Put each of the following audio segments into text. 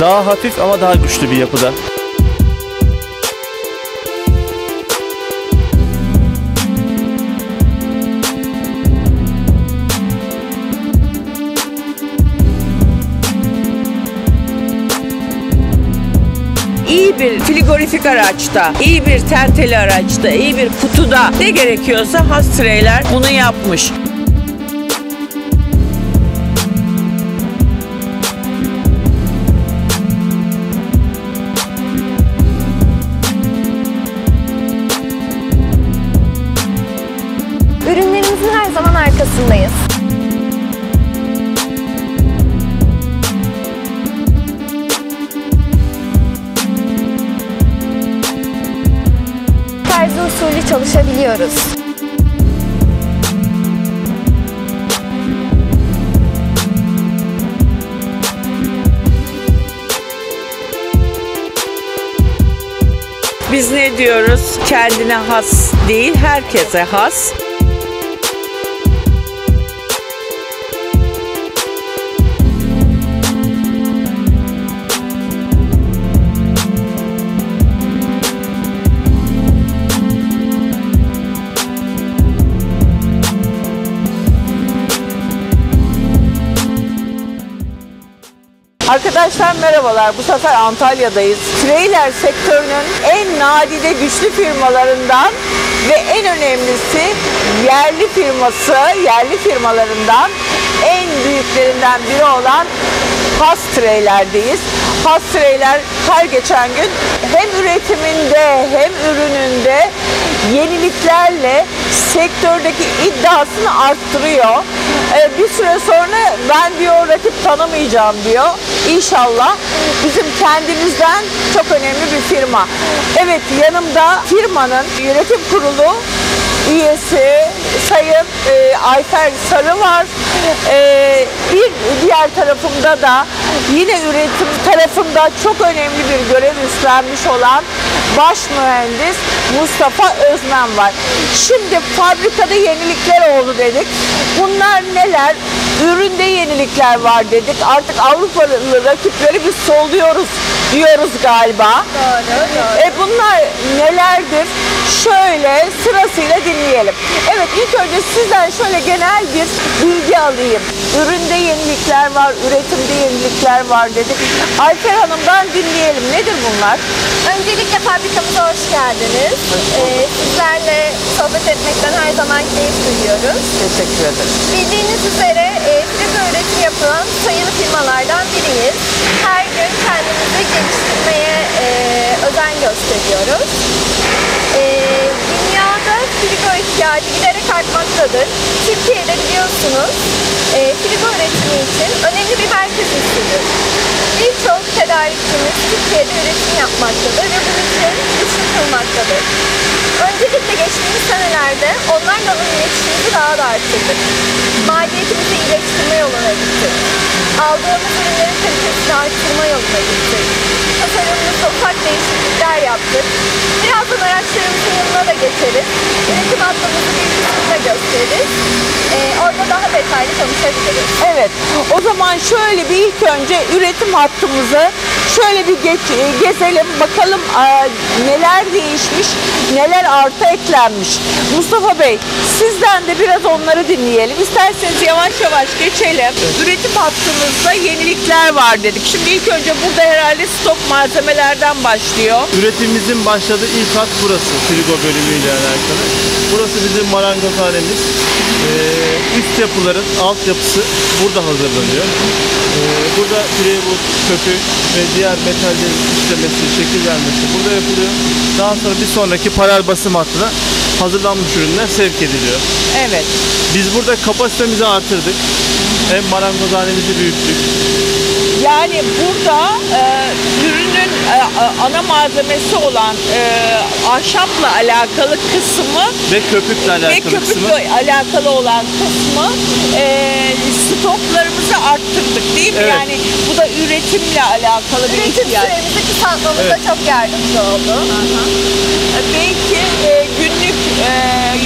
Daha hafif ama daha güçlü bir yapıda. İyi bir frigorifik araçta, iyi bir tenteli araçta, iyi bir kutuda ne gerekiyorsa Has Trailer bunu yapmış. Ürünlerimizin her zaman arkasındayız. Terzi usulü çalışabiliyoruz. Biz ne diyoruz? Kendine has değil, herkese has. Arkadaşlar merhabalar, bu sefer Antalya'dayız. Trailer sektörünün en nadide güçlü firmalarından ve en önemlisi yerli firmalarından en büyüklerinden biri olan Has Trailer'deyiz. Has Trailer her geçen gün hem üretiminde hem ürününde yeniliklerle sektördeki iddiasını arttırıyor. Bir süre sonra ben diyor rakip tanımayacağım diyor. İnşallah bizim kendimizden çok önemli bir firma. Evet, yanımda firmanın yönetim kurulu üyesi Sayın Ayfer Sarı var. Bir diğer tarafımda da yine üretim tarafında çok önemli bir görev üstlenmiş olan baş mühendis Mustafa Özmen var. Şimdi fabrikada yenilikler oldu dedik. Bunlar neler? Üründe yenilikler var dedik. Artık Avrupalı rakipleri biz soluyoruz diyoruz galiba. Doğru. Bunlar nelerdir? Şöyle sırasıyla dinleyelim. Evet, ilk önce sizden şöyle genel bir bilgi alayım. Üründe yenilikler var, üretimde yenilikler var dedik. Ayfer Hanım'dan dinleyelim. Nedir bunlar? Öncelikle fabrikamıza hoş geldiniz. Sizlerle sohbet etmekten her zaman keyif duyuyoruz. Teşekkür ederim. Bildiğiniz üzere frigo üretim yapılan sayılı firmalardan biriyiz. Her gün kendimizi geliştirmeye özen gösteriyoruz. Dünyada frigo ihtiyacı giderek artmaktadır. Türkiye'de biliyorsunuz frigo üretimi için önemli bir merkez üssüdür. Birçok tedarikçimiz Türkiye'de üretim yapmaktadır ve bunun için güçlü kılmaktadır. Öncelikle geçtiğimiz senelerde onlarla olan iletişimimizi daha da arttırdık. Maliyetimizi iyileştirme yoluna gittik. Aldığımız ürünlerin kalitesini arttırma yoluna gittik. Tasarımımızda ufak değişiklikler yaptık. Birazdan araçlarımızın yanına da geçeriz. Üretim atlamızı bir kısmında gösteririz. Orada daha detaylı konuşabiliriz. Evet, o zaman şöyle bir ilk önce üretim hattımızı şöyle bir gezelim, bakalım neler değişmiş, neler artı eklenmiş. Mustafa Bey, sizden de biraz onları dinleyelim. İsterseniz yavaş yavaş geçelim. Üretim hattımızda yenilikler var dedik. Şimdi ilk önce burada herhalde stok malzemelerden başlıyor. Üretimimizin başladığı ilk hat burası, frigo bölümüyle alakalı. Burası bizim marangozhanemiz. Üst yapıların alt yapısı burada hazırlanıyor. Burada plywood, köpü ve diğer metallerin işlemesi, şekil vermesi burada yapılıyor. Daha sonra bir sonraki paralel basım hattına hazırlanmış ürünler sevk ediliyor. Evet. Biz burada kapasitemizi artırdık. Hem marangozhanemizi büyüttük. Yani burada ürünün ana malzemesi olan ahşapla alakalı kısmı ve köpükle alakalı olan kısmı stoklarımızı arttırdık değil mi? Evet. Yani bu da üretimle alakalı bir ihtiyaç. Üretim süremizi kısaltmamıza çok yardımcı oldu. Belki günlük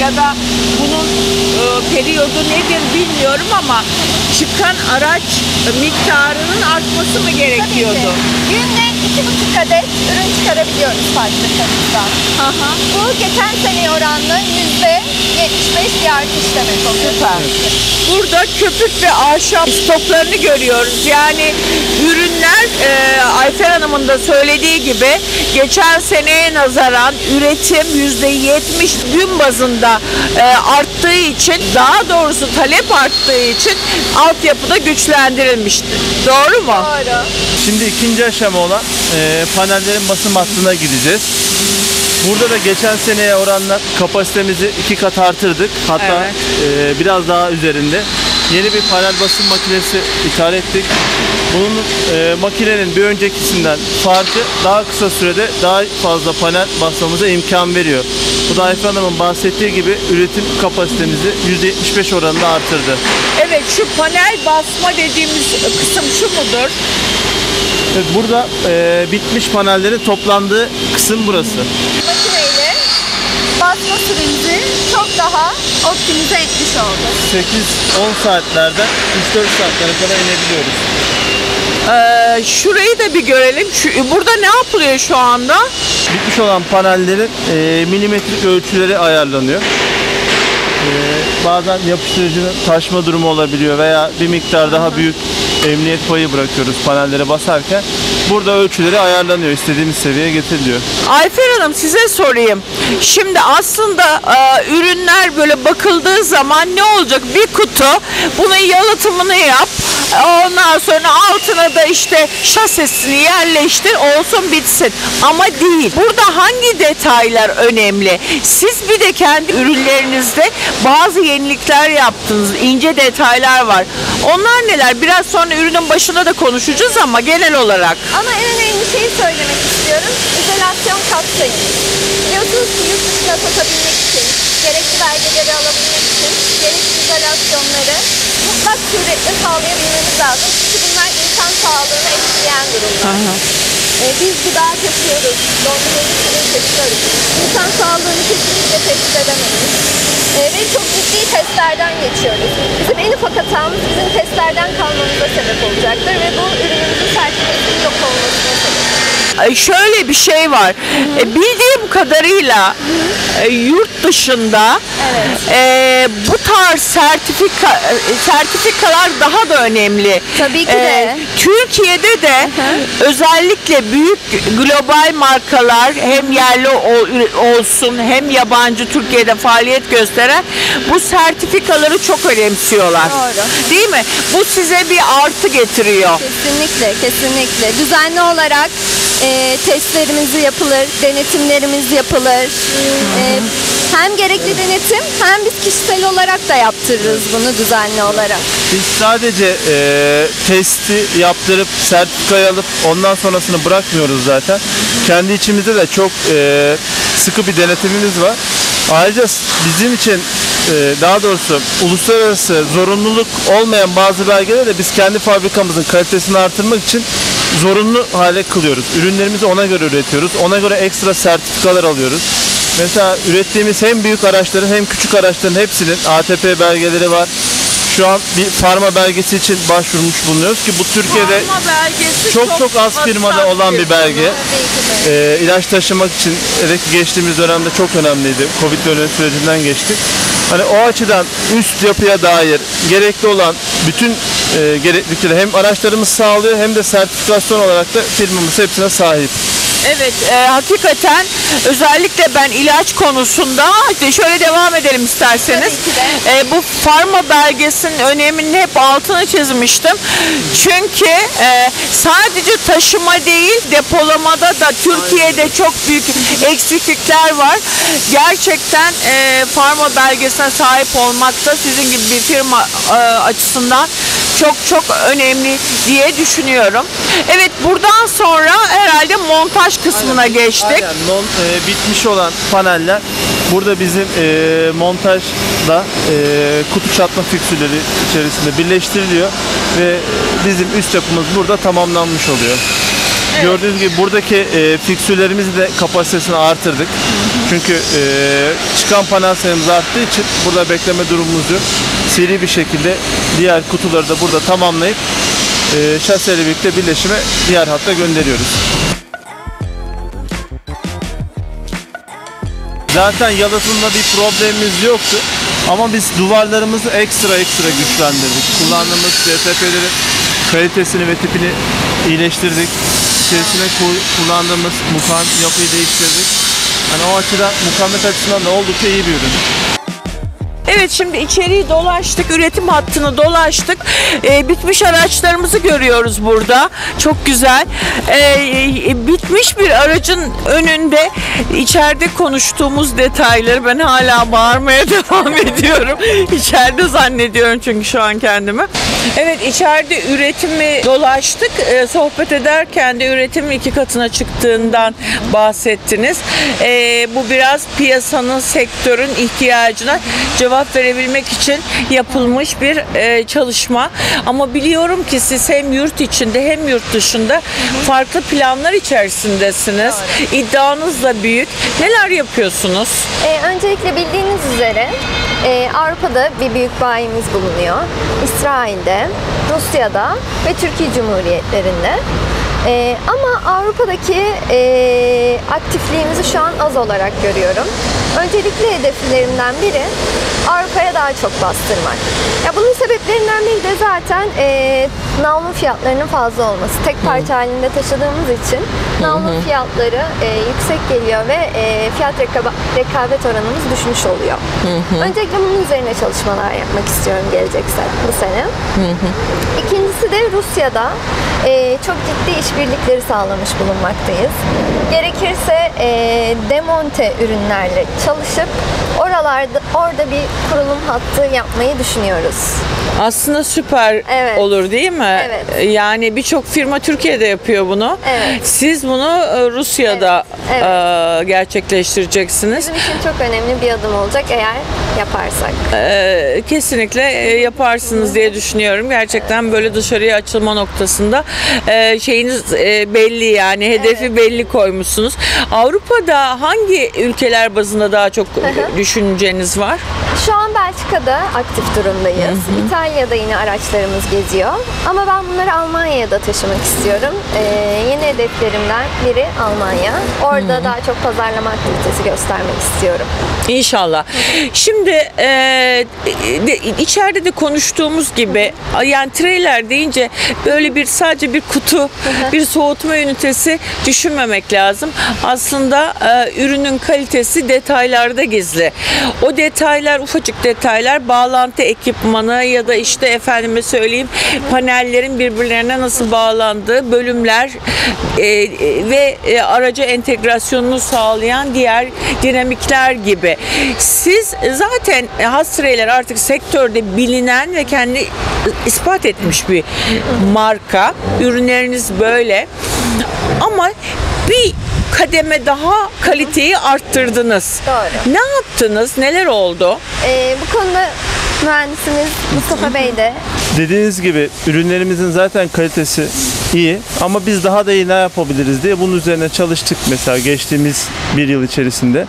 ya da bunun periyodu nedir bilmiyorum ama çıkan araç miktarının artması mı gerekiyordu? Günde 2,5 adet ürün çıkarabiliyoruz fabrikalarımızdan. Bu geçen sene oranla %75 bir artış demek oluyor. Süper. Burada köpük ve ahşap stoklarını görüyoruz. Yani ürünler Ayfer Hanım'ın da söylediği gibi geçen seneye nazaran üretim %70 gün bazında arttığı için, daha doğrusu talep arttığı için altyapıda güçlendirilmişti. Doğru mu? Doğru. Şimdi ikinci aşama olan panellerin basım hattına gideceğiz. Burada da geçen seneye oranla kapasitemizi 2 kat artırdık. Hatta evet, biraz daha üzerinde. Yeni bir panel basım makinesi ithal ettik. Bunun makinenin bir öncekisinden farkı daha kısa sürede daha fazla panel basmamıza imkan veriyor. Bu da Ayfer Hanım'ın bahsettiği gibi üretim kapasitemizi %75 oranında artırdı. Evet, şu panel basma dediğimiz kısım şu mudur? Evet, burada bitmiş panellerin toplandığı kısım burası. Makineyle basma süreci çok daha optimize etmiş oldu. 8-10 saatlerde 3-4 saatlere kadar inebiliyoruz. Şurayı da bir görelim. Burada ne yapılıyor şu anda? Bitmiş olan panellerin milimetrik ölçüleri ayarlanıyor. Bazen yapıştırıcının taşma durumu olabiliyor veya bir miktar daha büyük emniyet payı bırakıyoruz panellere basarken. Burada ölçüleri ayarlanıyor, istediğimiz seviyeye getiriliyor. Ayfer Hanım, size sorayım. Şimdi aslında ürünler böyle bakıldığı zaman ne olacak? Bir kutu, bunun yalıtımını yap. Ondan sonra altına da işte şasesini yerleştir, olsun bitsin. Ama değil. Burada hangi detaylar önemli? Siz bir de kendi ürünlerinizde bazı yenilikler yaptınız. İnce detaylar var. Onlar neler? Biraz sonra ürünün başında da konuşacağız ama genel olarak. Ama en önemli şeyi söylemek istiyorum. İzolasyon kapsayın. Biliyorsunuz ki yurt dışına satabilmek için, gerekli belgeleri alabilmek için, gerekli izolasyonları mutlak suretle sağlayabilmemiz lazım. Çünkü bunlar insan sağlığını etkileyen durumlar. Biz gıda taşıyoruz, dondurmayı taşıyoruz. İnsan sağlığını kesinlikle tehdit edemeyiz. Ve çok ciddi testlerden geçiyoruz. Bizim en ufak hatamız bizim testlerden kalmamıza sebep olacaktır ve bu ürünümüzün sertifikasının yok olmasına sebep olacaktır. Şöyle bir şey var. Bildiğim kadarıyla yurt dışında bu tarz sertifikalar daha da önemli. Tabii ki de. Türkiye'de de özellikle büyük global markalar, hem yerli olsun hem yabancı, Türkiye'de faaliyet gösteren, bu sertifikaları çok önemsiyorlar. Doğru. Değil mi? Bu size bir artı getiriyor. Kesinlikle, kesinlikle. Düzenli olarak testlerimiz yapılır, denetimlerimiz yapılır. Hem gerekli denetim hem biz kişisel olarak da yaptırırız bunu düzenli olarak. Biz sadece testi yaptırıp sertifikayı alıp ondan sonrasını bırakmıyoruz zaten. Kendi içimizde de çok sıkı bir denetimimiz var. Ayrıca bizim için daha doğrusu uluslararası zorunluluk olmayan bazı belgeleri de biz kendi fabrikamızın kalitesini artırmak için zorunlu hale kılıyoruz. Ürünlerimizi ona göre üretiyoruz. Ona göre ekstra sertifikalar alıyoruz. Mesela ürettiğimiz hem büyük araçların hem küçük araçların hepsinin ATP belgeleri var. Şu an bir Pharma belgesi için başvurmuş bulunuyoruz ki bu Türkiye'de çok az firmada olan bir belge. İlaç taşımak için geçtiğimiz dönemde çok önemliydi. Covid dönemi sürecinden geçtik. Hani o açıdan üst yapıya dair gerekli olan bütün gereklilikleri hem araçlarımız sağlıyor hem de sertifikasyon olarak da firmamız hepsine sahip. Evet, hakikaten özellikle ben ilaç konusunda, şöyle devam edelim isterseniz. Bu Pharma belgesinin önemini hep altına çizmiştim. Çünkü sadece taşıma değil, depolamada da Türkiye'de çok büyük eksiklikler var. Gerçekten Pharma belgesine sahip olmak da sizin gibi bir firma açısından çok önemli diye düşünüyorum. Evet, buradan sonra herhalde montaj kısmına geçtik. Aynen. Bitmiş olan paneller burada bizim montajda kutu çatma fiksürleri içerisinde birleştiriliyor ve bizim üst yapımız burada tamamlanmış oluyor. Evet. Gördüğünüz gibi buradaki fiksürlerimizi de kapasitesini artırdık. Çünkü çıkan panel sayımız arttığı için burada bekleme durumumuz yok. Seri bir şekilde diğer kutuları da burada tamamlayıp şasiyle birlikte birleşime diğer hatta gönderiyoruz. Zaten yalıtımda bir problemimiz yoktu ama biz duvarlarımızı ekstra güçlendirdik. Kullandığımız CTP'lerin kalitesini ve tipini iyileştirdik. İçerisine kullandığımız mukan yapıyı değiştirdik. Yani o açıdan mukavemet açısından da oldukça iyi bir ürün. Evet, şimdi içeriği dolaştık, üretim hattını dolaştık. Bitmiş araçlarımızı görüyoruz burada. Çok güzel. Bitmiş bir aracın önünde içeride konuştuğumuz detayları ben hala bağırmaya devam ediyorum. İçeride zannediyorum çünkü şu an kendimi. Evet, içeride üretimi dolaştık. Sohbet ederken de üretimin 2 katına çıktığından bahsettiniz. Bu biraz piyasanın, sektörün ihtiyacına cevap verebilmek için yapılmış bir çalışma. Ama biliyorum ki siz hem yurt içinde hem yurt dışında farklı planlar içerisindesiniz. Doğru. İddianız da büyük. Neler yapıyorsunuz? Öncelikle bildiğiniz üzere Avrupa'da bir büyük bayimiz bulunuyor. İsrail'de, Rusya'da ve Türkiye Cumhuriyetlerinde. Ama Avrupa'daki aktifliğimizi şu an az olarak görüyorum. Öncelikli hedeflerimden biri Avrupa'ya daha çok bastırmak. Ya bunun sebeplerinden biri de zaten navlun fiyatlarının fazla olması. Tek parça halinde taşıdığımız için navlun fiyatları yüksek geliyor ve fiyat rekabet oranımız düşmüş oluyor. Öncelikle bunun üzerine çalışmalar yapmak istiyorum gelecekse bu sene. İkincisi de Rusya'da çok ciddi işbirlikleri sağlamış bulunmaktayız. Gerekirse demonte ürünlerle çalışıp orada bir kurulum hattı yapmayı düşünüyoruz. Aslında süper, evet, olur değil mi? Evet. Yani birçok firma Türkiye'de yapıyor bunu. Evet. Siz bunu Rusya'da, evet, evet, gerçekleştireceksiniz. Bizim için çok önemli bir adım olacak eğer yaparsak. Kesinlikle yaparsınız diye düşünüyorum. Gerçekten, evet, böyle dışarıya açılma noktasında şeyiniz belli, yani hedefi, evet, belli koymuşsunuz. Avrupa'da hangi ülkeler bazında daha çok düşünceniz var? Şu an Belçika'da aktif durumdayız. İtalya'da yine araçlarımız geziyor. Ama ben bunları Almanya'ya da taşımak istiyorum. Yeni hedeflerimden biri Almanya. Orada daha çok pazarlama aktivitesi göstermek istiyorum. İnşallah. Şimdi içeride de konuştuğumuz gibi, yani trailer deyince böyle bir sadece bir kutu, bir soğutma ünitesi düşünmemek lazım. Aslında ürünün kalitesi detaylarda gizli. O detaylar, ufacık detaylar, bağlantı ekipmanı ya da işte efendime söyleyeyim panellerin birbirlerine nasıl bağlandığı bölümler ve araca entegrasyonunu sağlayan diğer dinamikler gibi. Siz zaten Has Trailer artık sektörde bilinen ve kendi ispat etmiş bir marka. Ürünleriniz böyle. Ama bir kademe daha kaliteyi arttırdınız. Doğru. Ne yaptınız? Neler oldu? Bu konuda mühendisimiz Mustafa Bey de. Dediğiniz gibi ürünlerimizin zaten kalitesi iyi ama biz daha da iyi ne yapabiliriz diye bunun üzerine çalıştık mesela geçtiğimiz bir yıl içerisinde.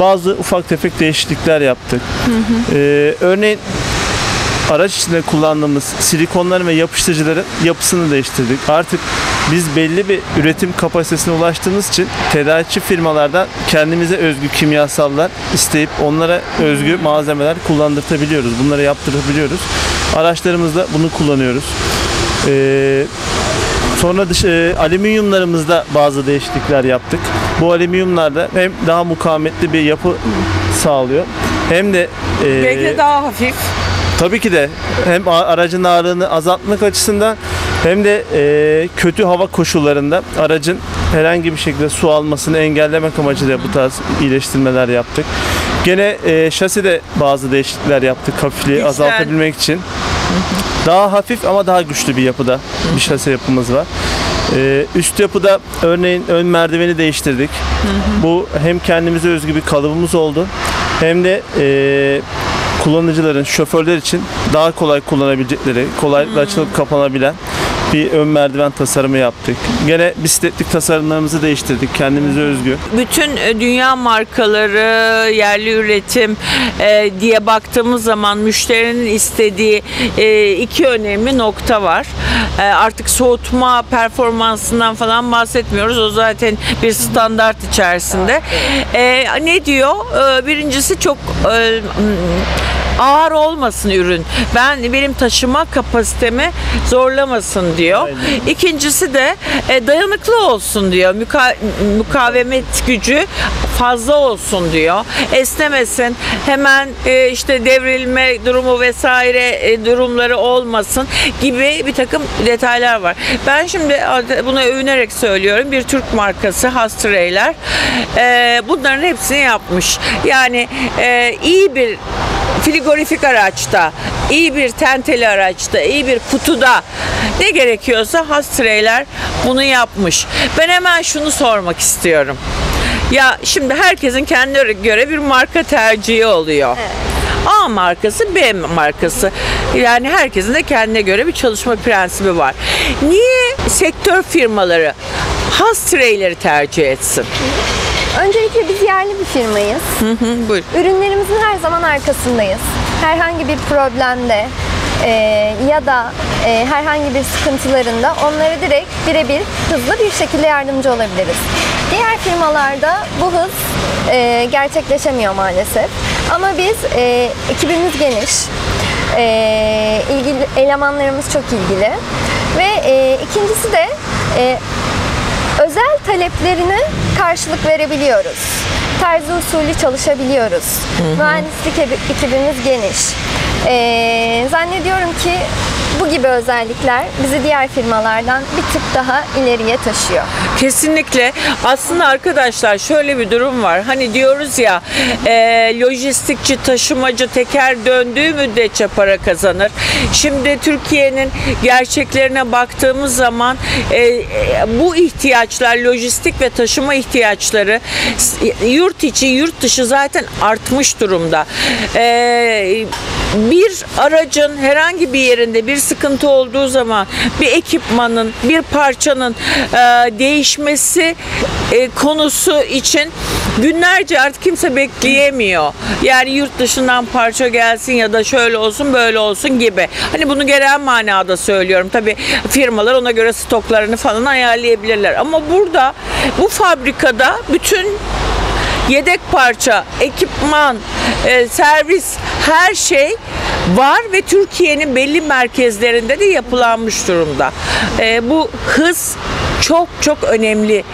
Bazı ufak tefek değişiklikler yaptık. Örneğin araç içinde kullandığımız silikonların ve yapıştırıcıların yapısını değiştirdik. Artık biz belli bir üretim kapasitesine ulaştığımız için tedarikçi firmalardan kendimize özgü kimyasallar isteyip onlara özgü malzemeler kullandırtabiliyoruz. Bunları yaptırabiliyoruz. Araçlarımızda bunu kullanıyoruz. Sonra alüminyumlarımızda bazı değişiklikler yaptık. Bu alüminyumlarda hem daha mukavemetli bir yapı sağlıyor hem de belki de daha hafif. Tabii ki de hem aracın ağırlığını azaltmak açısından hem de kötü hava koşullarında aracın herhangi bir şekilde su almasını engellemek amacıyla bu tarz iyileştirmeler yaptık. Gene şaside bazı değişiklikler yaptık hafifliği azaltabilmek için. Daha hafif ama daha güçlü bir yapıda bir şase yapımız var. Üst yapıda örneğin ön merdiveni değiştirdik. Bu hem kendimize özgü bir kalıbımız oldu hem de kullanıcıların, şoförler için daha kolay kullanabilecekleri, kolaylıkla açılıp kapanabilen bir ön merdiven tasarımı yaptık. Gene bisikletlik tasarımlarımızı değiştirdik, kendimize özgü. Bütün dünya markaları, yerli üretim diye baktığımız zaman müşterinin istediği iki önemli nokta var. Artık soğutma performansından falan bahsetmiyoruz. O zaten bir standart içerisinde. Ne diyor? Birincisi çok ağır olmasın ürün. Benim taşıma kapasitemi zorlamasın diyor. Aynen. İkincisi de dayanıklı olsun diyor. Mukavemet gücü fazla olsun diyor. Esnemesin. Hemen işte devrilme durumu vesaire durumları olmasın gibi bir takım detaylar var. Ben şimdi buna övünerek söylüyorum. Bir Türk markası Has Trailer bunların hepsini yapmış. Yani iyi bir frigorifik araçta, iyi bir tenteli araçta, iyi bir kutuda ne gerekiyorsa Has Trailer bunu yapmış. Ben hemen şunu sormak istiyorum. Ya şimdi herkesin kendine göre bir marka tercihi oluyor. Evet. A markası, B markası. Yani herkesin de kendine göre bir çalışma prensibi var. Niye sektör firmaları Has Trailer'i tercih etsin? Öncelikle biz yerli bir firmayız. Buyur. Ürünlerimizin her zaman arkasındayız. Herhangi bir problemde ya da herhangi bir sıkıntılarında onlara direkt birebir hızlı bir şekilde yardımcı olabiliriz. Diğer firmalarda bu hız gerçekleşemiyor maalesef. Ama biz ekibimiz geniş, elemanlarımız çok ilgili ve ikincisi de özel taleplerine karşılık verebiliyoruz. Terzi usulü çalışabiliyoruz. Mühendislik ekibimiz geniş. Zannediyorum ki bu gibi özellikler bizi diğer firmalardan bir tık daha ileriye taşıyor. Kesinlikle. Aslında arkadaşlar şöyle bir durum var. Hani diyoruz ya lojistikçi, taşımacı teker döndüğü müddetçe para kazanır. Şimdi Türkiye'nin gerçeklerine baktığımız zaman bu ihtiyaçlar, lojistik ve taşıma ihtiyaçları yurt içi, yurt dışı zaten artmış durumda. Bir aracın herhangi bir yerinde bir sıkıntı olduğu zaman bir ekipmanın, bir parçanın değişmesi konusu için günlerce artık kimse bekleyemiyor. Yani yurt dışından parça gelsin ya da şöyle olsun böyle olsun gibi. Hani bunu genel manada söylüyorum. Tabii firmalar ona göre stoklarını falan ayarlayabilirler. Ama burada bu fabrikada bütün yedek parça, ekipman, servis her şey var ve Türkiye'nin belli merkezlerinde de yapılanmış durumda. Bu hız çok çok önemli.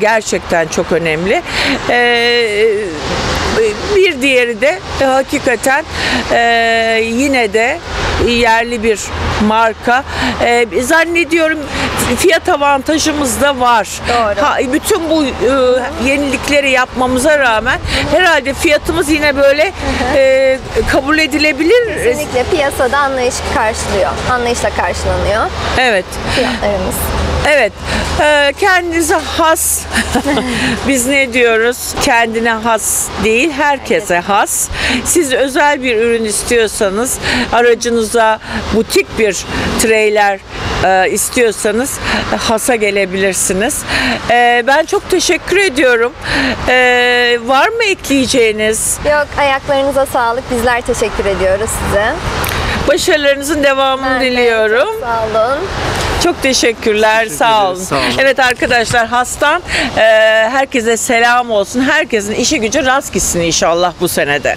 Gerçekten çok önemli. Bir diğeri de hakikaten yine de yerli bir marka. Zannediyorum fiyat avantajımız da var. Doğru. Bütün bu yenilikleri yapmamıza rağmen herhalde fiyatımız yine böyle kabul edilebilir. Kesinlikle piyasada anlayışla karşılanıyor. Evet. Fiyatlarımız. Evet, kendinize has, biz ne diyoruz? Kendine has değil, herkese has. Siz özel bir ürün istiyorsanız, aracınıza butik bir trailer istiyorsanız Has'a gelebilirsiniz. Ben çok teşekkür ediyorum. Var mı ekleyeceğiniz? Yok, ayaklarınıza sağlık. Bizler teşekkür ediyoruz size. Başarılarınızın devamını diliyorum. Çok sağ olun. Çok teşekkürler. Sağ olun. Sağ olun. Evet arkadaşlar, Has'tan herkese selam olsun. Herkesin işi gücü rast gitsin inşallah bu senede.